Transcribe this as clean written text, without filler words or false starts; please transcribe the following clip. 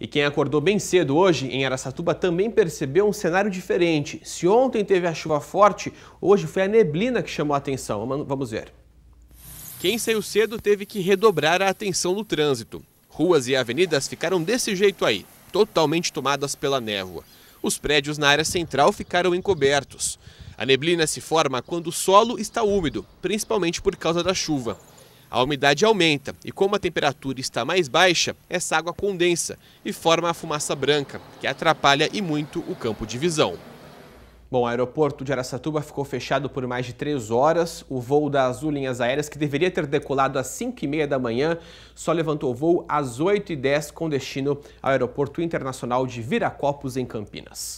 E quem acordou bem cedo hoje em Araçatuba também percebeu um cenário diferente. Se ontem teve a chuva forte, hoje foi a neblina que chamou a atenção. Vamos ver. Quem saiu cedo teve que redobrar a atenção no trânsito. Ruas e avenidas ficaram desse jeito aí, totalmente tomadas pela névoa. Os prédios na área central ficaram encobertos. A neblina se forma quando o solo está úmido, principalmente por causa da chuva. A umidade aumenta e como a temperatura está mais baixa, essa água condensa e forma a fumaça branca, que atrapalha e muito o campo de visão. Bom, o aeroporto de Araçatuba ficou fechado por mais de 3 horas. O voo da Azul Linhas Aéreas, que deveria ter decolado às 5h30 da manhã, só levantou o voo às 8h10 com destino ao Aeroporto Internacional de Viracopos, em Campinas.